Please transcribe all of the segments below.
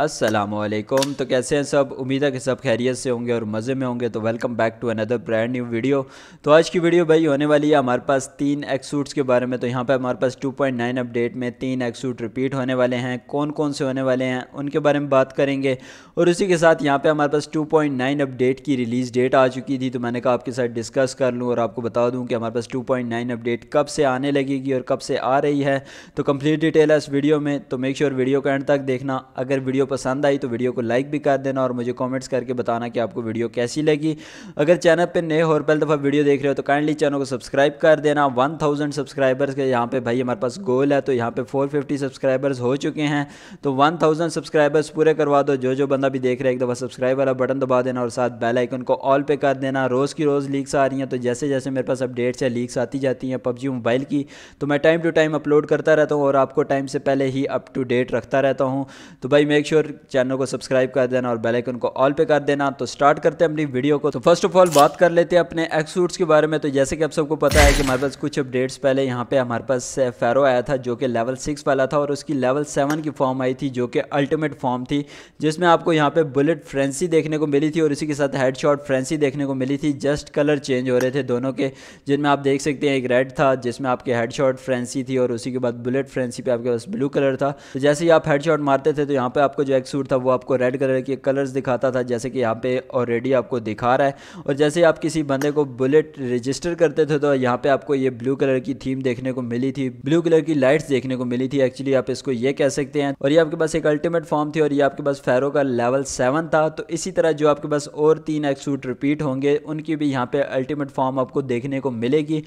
अस्सलामुअलैकुम। तो कैसे हैं सब, उम्मीद है कि सब खैरियत से होंगे और मज़े में होंगे। तो welcome back to another brand new video. तो आज की वीडियो भाई होने वाली है हमारे पास 3 X-Suits के बारे में। तो यहाँ पे हमारे पास 2.9 अपडेट में 3 X-Suit रिपीट होने वाले हैं, कौन कौन से होने वाले हैं उनके बारे में बात करेंगे। और उसी के साथ यहाँ पर हमारे पास 2.9 अपडेट की रिलीज़ डेट आ चुकी थी, तो मैंने कहा आपके साथ डिस्कस कर लूँ और आपको बता दूँ कि हमारे पास 2.9 अपडेट कब से आने लगेगी और कब से आ रही है। तो कम्प्लीट डिटेल है इस वीडियो में, तो मेक श्योर वीडियो को एंड तक देखना। अगर वीडियो पसंद आई तो वीडियो को लाइक भी कर देना और मुझे कमेंट्स करके बताना कि आपको वीडियो कैसी लगी। अगर चैनल पे नए हो और पहली दफ़ा वीडियो देख रहे हो तो काइंडली चैनल को सब्सक्राइब कर देना। 1000 सब्सक्राइबर्स के यहाँ पे भाई हमारे पास गोल है, तो यहाँ पे 450 सब्सक्राइबर्स हो चुके हैं। तो 1000 सब्सक्राइबर्स पूरे करवा दो। जो जो बंदा भी देख रहा है एक दफ़ा सब्सक्राइब वाला बटन दबा देना और साथ बेल आइकन को ऑल पे कर देना। रोज़ की रोज़ लीक्स आ रही हैं, तो जैसे जैसे मेरे पास अपडेट्स या लीक्स आती जाती हैं PUBG मोबाइल की, तो मैं टाइम टू टाइम अपलोड करता रहता हूँ और आपको टाइम से पहले ही अप टू डेट रखता रहता हूँ। तो भाई मेक श्योर चैनल को सब्सक्राइब कर देना और बेल आइकन को ऑल पे कर देना। तो स्टार्ट करते हैं अपनी वीडियो को। तो फर्स्ट ऑफ ऑल बात कर लेते हैं अपने X-Suits के बारे में। तो जैसे कि आप सबको पता है कि हमारे पास कुछ अपडेट्स पहले यहाँ पे हमारे पास फेरो आया था जो कि लेवल 6 वाला था, और उसकी लेवल 7 की फॉर्म आई थी जो कि अल्टीमेट फॉर्म थी, जिसमें आपको यहाँ पे बुलेट फ्रेंसी देखने को मिली थी और इसी के साथ हेड शॉट फ्रेंसी देखने को मिली थी। जस्ट कलर चेंज हो रहे थे दोनों के, जिनमें आप देख सकते हैं एक रेड था जिसमें आपके हेड शॉट फ्रेंसी थी और उसी के बाद बुलेट फ्रेंसी पे आपके पास ब्लू कलर था। तो जैसे ही आप हेड शॉट मारते थे तो यहाँ पे आपको जो X-Suit था वो आपको रेड कलर के कलर्स दिखाता था, जैसे कि यहाँ पे ऑलरेडी आपको दिखा रहा है। और जैसे आप किसी बंदे को बुलेट रजिस्टर करते थे तो यहाँ पे आपको ये ब्लू कलर की थीम देखने को मिली थी, ब्लू कलर की लाइट्स देखने को मिली थी। एक्चुअली आप इसको ये कह सकते हैं। और ये आपके पास एक अल्टीमेट फॉर्म थी और ये आपके पास फेरो का लेवल 7 था। तो इसी तरह जो आपके पास और 3 X-Suit रिपीट होंगे उनकी भी यहाँ पे अल्टीमेट फॉर्म आपको देखने को मिलेगी।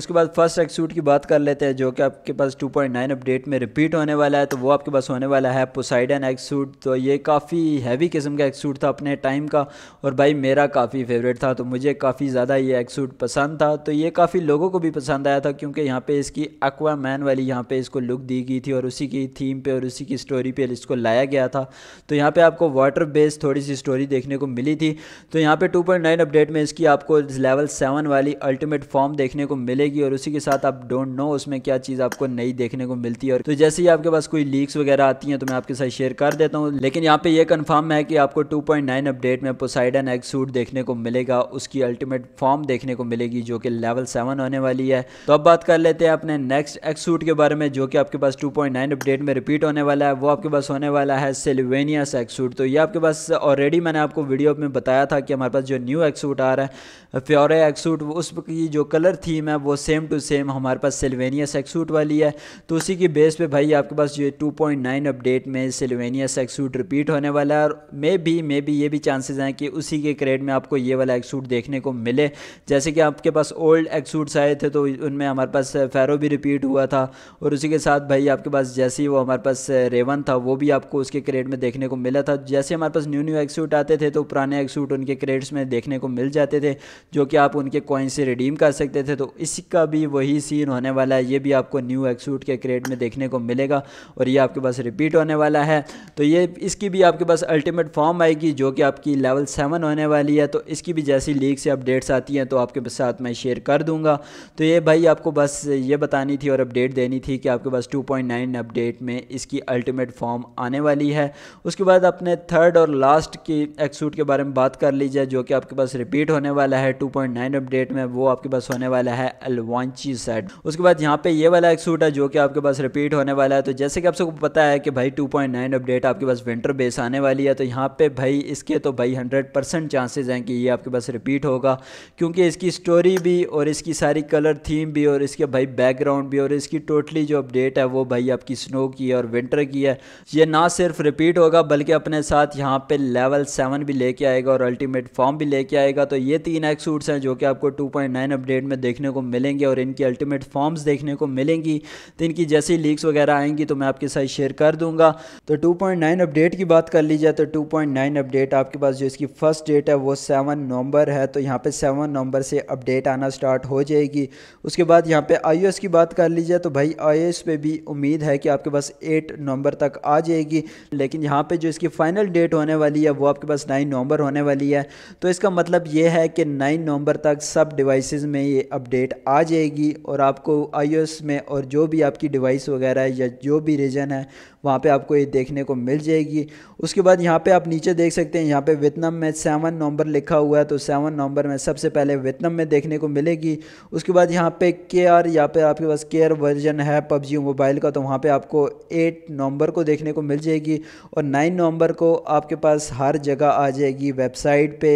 उसके बाद फर्स्ट X-Suit की बात कर लेते हैं जो कि आपके पास 2.9 अपडेट में रिपीट होने वाला है। तो वो आपके पास होने वाला है पोसाइडन X-Suit। तो ये काफ़ी हैवी किस्म का X-Suit था अपने टाइम का, और भाई मेरा काफ़ी फेवरेट था। तो मुझे काफ़ी ज़्यादा ये X-Suit पसंद था। तो ये काफ़ी लोगों को भी पसंद आया था क्योंकि यहाँ पे इसकी एक्वामैन वाली यहाँ पे इसको लुक दी गई थी और उसी की थीम पे और उसी की स्टोरी पे इसको लाया गया था। तो यहाँ पे आपको वाटर बेस्ड थोड़ी सी स्टोरी देखने को मिली थी। तो यहाँ पे 2.9 अपडेट में इसकी आपको लेवल 7 वाली अल्टीमेट फॉर्म देखने को मिलेगी और उसी के साथ आप डोंट नो उसमें क्या चीज़ आपको नई देखने को मिलती है। और तो जैसे ही आपके पास कोई लीक्स वगैरह आती हैं तो मैं आपके साथ शेयर कर देता हूँ, लेकिन यहाँ पे ये कंफर्म है कि आपको 2.9 अपडेट में पोसाइडन X-Suit देखने को मिलेगा, उसकी अल्टीमेट फॉर्म देखने को मिलेगी जो कि लेवल 7 होने वाली है। तो अब बात कर लेते हैं अपने नेक्स्ट X-Suit के बारे में जो कि आपके पास 2.9 अपडेट में रिपीट होने वाला है। वो आपके पास होने वाला है सिल्वेनियस X-Suit। तो ये आपके पास ऑलरेडी मैंने आपको वीडियो में बताया था कि हमारे पास जो न्यू X-Suit आ रहा है फ्योरे X-Suट, उसकी जो कलर थीम है वो सेम टू सेम हमारे पास सिल्वेनियस X-Suट वाली है। तो उसी की बेस पे भाई आपके पास जो 2.9 अपडेट में सिल्वेनियस X-Suit रिपीट होने वाला है। और मे बी ये भी चांसेस हैं कि उसी के क्रेड में आपको ये वाला X-Suit देखने को मिले। जैसे कि आपके पास ओल्ड X-Suits आए थे तो उनमें हमारे पास फेरो भी रिपीट हुआ था, और उसी के साथ भाई आपके पास जैसे ही वो हमारे पास रेवन था वो भी आपको उसके क्रेड में देखने को मिला था। जैसे हमारे पास न्यू X-Suit आते थे तो पुराने X-Suit उनके क्रेड्स में देखने को मिल जाते थे जो कि आप उनके कॉइन से रिडीम कर सकते थे। तो इसका भी वही सीन होने वाला है, ये भी आपको न्यू X-Suit के क्रेड में देखने को मिलेगा और ये आपके पास रिपीट होने वाला है। तो ये इसकी भी आपके पास अल्टीमेट फॉर्म आएगी जो कि आपकी लेवल 7 होने वाली है। तो इसकी भी जैसी लीक से अपडेट्स आती हैं तो आपके साथ मैं शेयर कर दूंगा। तो ये भाई आपको बस ये बतानी थी और अपडेट देनी थी कि आपके पास 2.9 अपडेट में इसकी अल्टीमेट फॉर्म आने वाली है। उसके बाद अपने थर्ड और लास्ट की X-Suit के बारे में बात कर लीजिए जो कि आपके पास रिपीट होने वाला है 2.9 अपडेट में। वो आपके पास होने वाला है अलवांची सेट। उसके बाद यहाँ पे ये वाला X-Suit है जो कि आपके पास रिपीट होने वाला है। तो जैसे कि आप सबको पता है कि भाई 2.9 अपडेट आपके पास विंटर बेस आने वाली है। तो यहाँ पे भाई इसके तो भाई 100% चांसेस हैं कि ये आपके पास रिपीट होगा, क्योंकि इसकी स्टोरी भी और इसकी सारी कलर थीम भी और इसके भाई बैकग्राउंड भी और इसकी टोटली जो अपडेट है वो भाई आपकी स्नो की है और विंटर की है। ये ना सिर्फ रिपीट होगा बल्कि अपने साथ यहाँ पे लेवल 7 भी लेके आएगा और अल्टीमेट फॉर्म भी लेके आएगा। तो ये 3 X-Suits हैं जो कि आपको 2.9 अपडेट में देखने को मिलेंगे और इनकी अल्टीमेट फॉर्म्स देखने को मिलेंगी। तो इनकी जैसी लीक्स वगैरह आएंगी तो मैं आपके साथ शेयर कर दूंगा। तो 2.9 अपडेट की बात कर ली जाए तो 2.9 अपडेट आपके पास जो इसकी फर्स्ट डेट है वो 7 नवंबर है। तो यहाँ पे 7 नवंबर से अपडेट आना स्टार्ट हो जाएगी। उसके बाद यहाँ पे iOS की बात कर ली जाए तो भाई iOS पे भी उम्मीद है कि आपके पास 8 नवंबर तक आ जाएगी, लेकिन यहाँ पे जो इसकी फाइनल डेट होने वाली है वो आपके पास 9 नवंबर होने वाली है। तो इसका मतलब ये है कि 9 नवंबर तक सब डिवाइसेस में ये अपडेट आ जाएगी और आपको iOS में और जो भी आपकी डिवाइस वगैरह या जो भी रीजन है वहाँ पर आपको ये देखने को मिल जाएगी। उसके बाद यहाँ पे आप नीचे देख सकते हैं, यहाँ पे वियतनाम में 7 नंबर लिखा हुआ है, तो 7 नंबर में सबसे पहले वियतनाम में देखने को मिलेगी। उसके बाद यहाँ पे केयर, यहाँ पे आपके पास केयर वर्जन है पबजी मोबाइल का, तो वहाँ पे आपको 8 नंबर को देखने को मिल जाएगी और 9 नंबर को आपके पास हर जगह आ जाएगी, वेबसाइट पे,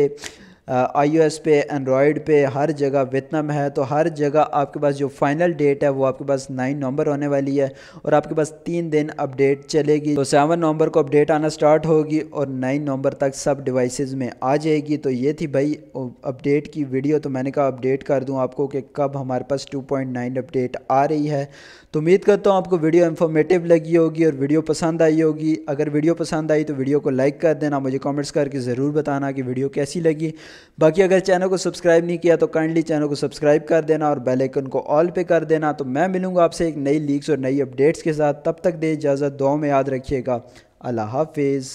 iOS पे, एंड्रॉयड पे, हर जगह वियतनाम है। तो हर जगह आपके पास जो फाइनल डेट है वो आपके पास 9 नवंबर होने वाली है और आपके पास 3 दिन अपडेट चलेगी। तो 7 नवंबर को अपडेट आना स्टार्ट होगी और 9 नवंबर तक सब डिवाइसेस में आ जाएगी। तो ये थी भाई अपडेट की वीडियो, तो मैंने कहा अपडेट कर दूं आपको कि कब हमारे पास 2.9 अपडेट आ रही है। तो उम्मीद करता हूँ आपको वीडियो इन्फॉर्मेटिव लगी होगी और वीडियो पसंद आई होगी। अगर वीडियो पसंद आई तो वीडियो को लाइक कर देना, मुझे कॉमेंट्स करके ज़रूर बताना कि वीडियो कैसी लगी। बाकी अगर चैनल को सब्सक्राइब नहीं किया तो काइंडली चैनल को सब्सक्राइब कर देना और बेल आइकन को ऑल पे कर देना। तो मैं मिलूंगा आपसे एक नई लीक्स और नई अपडेट्स के साथ, तब तक दे इजाज़त, दुआ में याद रखिएगा। अल्लाह हाफिज़।